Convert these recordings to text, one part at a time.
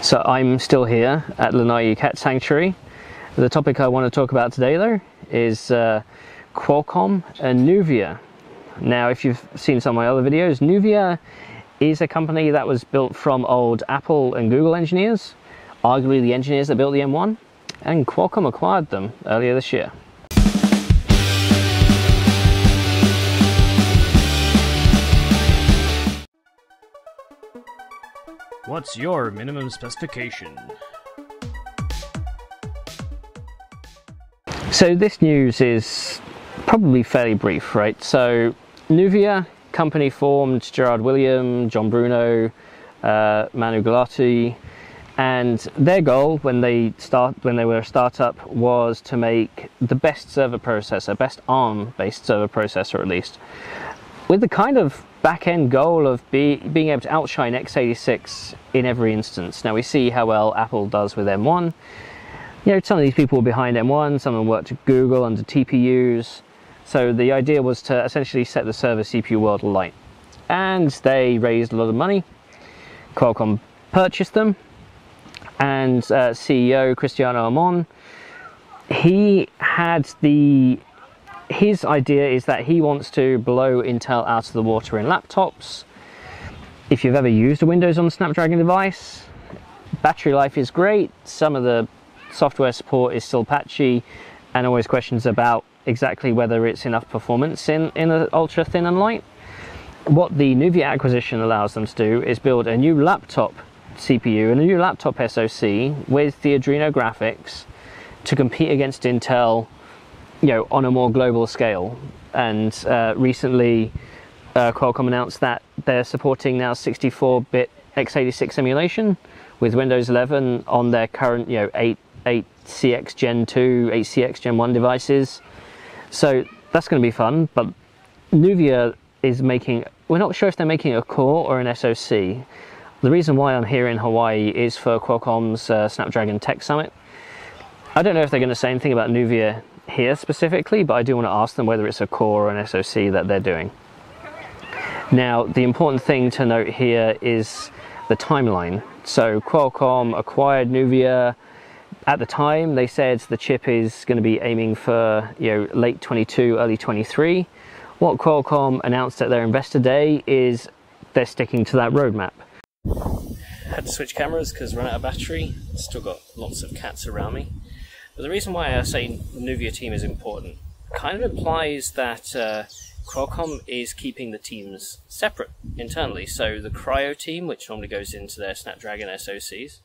So I'm still here at Lanai Cat Sanctuary. The topic I want to talk about today though is Qualcomm and Nuvia. Now if you've seen some of my other videos, Nuvia is a company that was built from old Apple and Google engineers, arguably the engineers that built the M1, and Qualcomm acquired them earlier this year. What's your minimum specification? So this news is probably fairly brief, right? So Nuvia, company formed, Gerard Williams, John Bruno, Manu Gulati, and their goal when they were a startup was to make the best server processor, best ARM-based server processor at least, with the kind of back-end goal of being able to outshine x86 in every instance. Now we see how well Apple does with M1. You know, some of these people were behind M1, some of them worked at Google under TPUs. So the idea was to essentially set the server CPU world alight. And they raised a lot of money. Qualcomm purchased them. And CEO Cristiano Amon, his idea is that he wants to blow Intel out of the water in laptops. If you've ever used a Windows on Snapdragon device, battery life is great, some of the software support is still patchy, and always questions about exactly whether it's enough performance in an ultra thin and light. What the Nuvia acquisition allows them to do is build a new laptop CPU and a new laptop SoC with the Adreno graphics to compete against Intel, you know, on a more global scale. And recently Qualcomm announced that they're supporting now 64-bit x86 emulation with Windows 11 on their current, you know, 8CX Gen 2, 8CX Gen 1 devices. So that's going to be fun, but Nuvia is making, we're not sure if they're making a core or an SoC. The reason why I'm here in Hawaii is for Qualcomm's Snapdragon Tech Summit. I don't know if they're going to say anything about Nuvia here specifically, but I do want to ask them whether it's a core or an SoC that they're doing. Now, the important thing to note here is the timeline. So Qualcomm acquired Nuvia. At the time, they said the chip is going to be aiming for, you know, late 22, early 23. What Qualcomm announced at their investor day is they're sticking to that roadmap. Had to switch cameras because run out of battery. Still got lots of cats around me. But the reason why I say the Nuvia team is important kind of implies that Qualcomm is keeping the teams separate internally. So the Cryo team, which normally goes into their Snapdragon SoCs,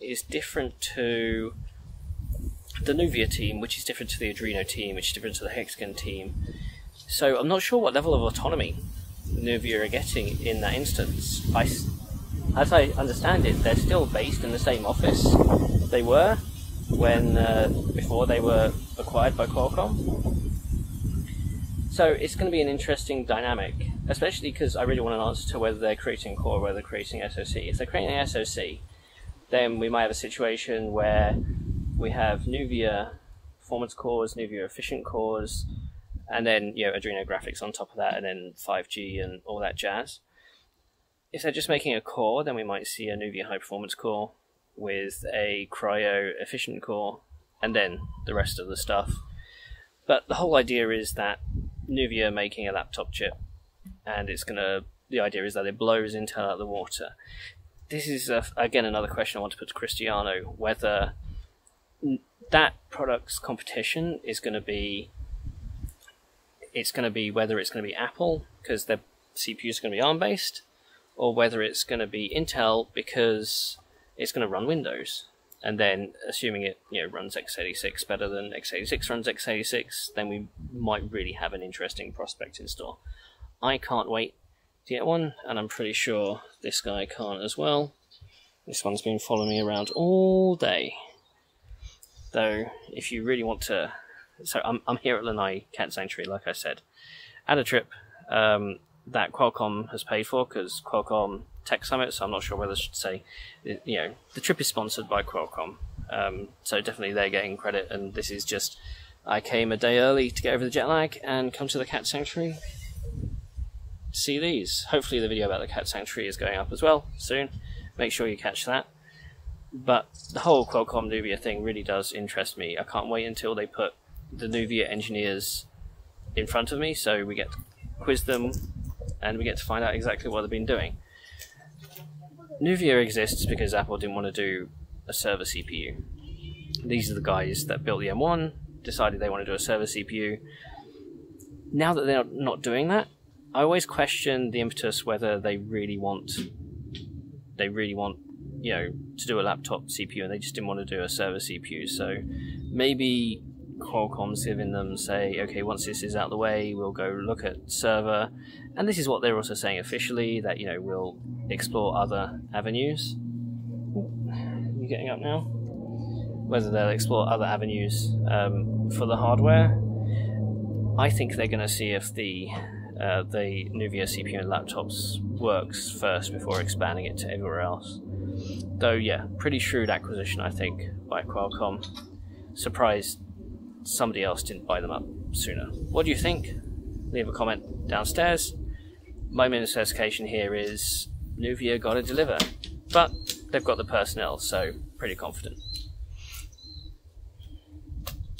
is different to the Nuvia team, which is different to the Adreno team, which is different to the Hexagon team. So I'm not sure what level of autonomy Nuvia are getting in that instance. As I understand it, they're still based in the same office they were when before they were acquired by Qualcomm. So it's going to be an interesting dynamic, especially because I really want an answer to whether they're creating core or whether they're creating SoC. If they're creating an SoC, then we might have a situation where we have Nuvia performance cores, Nuvia efficient cores, and then, you know, Adreno graphics on top of that, and then 5G and all that jazz. If they're just making a core, then we might see a Nuvia high performance core with a Cryo efficient core, and then the rest of the stuff. But the whole idea is that Nuvia are making a laptop chip, and it's gonna. The idea is that it blows Intel out of the water. This is again another question I want to put to Cristiano: whether that product's competition is going to be. It's going to be whether it's going to be Apple because their CPUs are going to be ARM based, or whether it's going to be Intel because it's going to run Windows, and then assuming it, you know, runs x86 better than x86 runs x86, then we might really have an interesting prospect in store. I can't wait to get one, and I'm pretty sure this guy can't as well. This one's been following me around all day. Though, if you really want to... So I'm here at Lanai Cat Sanctuary, like I said, at a trip that Qualcomm has paid for, because Qualcomm Tech Summit, so I'm not sure whether I should say, you know, the trip is sponsored by Qualcomm, so definitely they're getting credit, and this is just, I came a day early to get over the jet lag and come to the Cat Sanctuary to see these. Hopefully the video about the Cat Sanctuary is going up as well soon, make sure you catch that. But the whole Qualcomm Nuvia thing really does interest me. I can't wait until they put the Nuvia engineers in front of me, so we get to quiz them and we get to find out exactly what they've been doing. Nuvia exists because Apple didn't want to do a server CPU. These are the guys that built the M1, decided they want to do a server CPU. Now that they're not doing that, I always question the impetus whether they really want, you know, to do a laptop CPU, and they just didn't want to do a server CPU. So maybe Qualcomm's giving them, say, okay, once this is out of the way, we'll go look at server. And this is what they're also saying officially, that, you know, we'll explore other avenues. You getting up now? Whether they'll explore other avenues for the hardware. I think they're going to see if the Nuvia CPU and laptops works first before expanding it to everywhere else. Though, yeah, pretty shrewd acquisition, I think, by Qualcomm. Surprised somebody else didn't buy them up sooner. What do you think? Leave a comment downstairs. My miscalculation here is Nuvia got to deliver, but they've got the personnel, so pretty confident.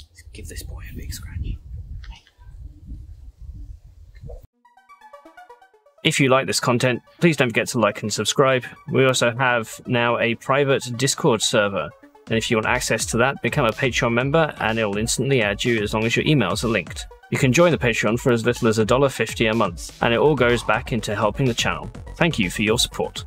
Let's give this boy a big scratch. If you like this content, please don't forget to like and subscribe. We also have now a private Discord server, and if you want access to that, become a Patreon member and it'll instantly add you as long as your emails are linked. You can join the Patreon for as little as $1.50 a month, and it all goes back into helping the channel. Thank you for your support.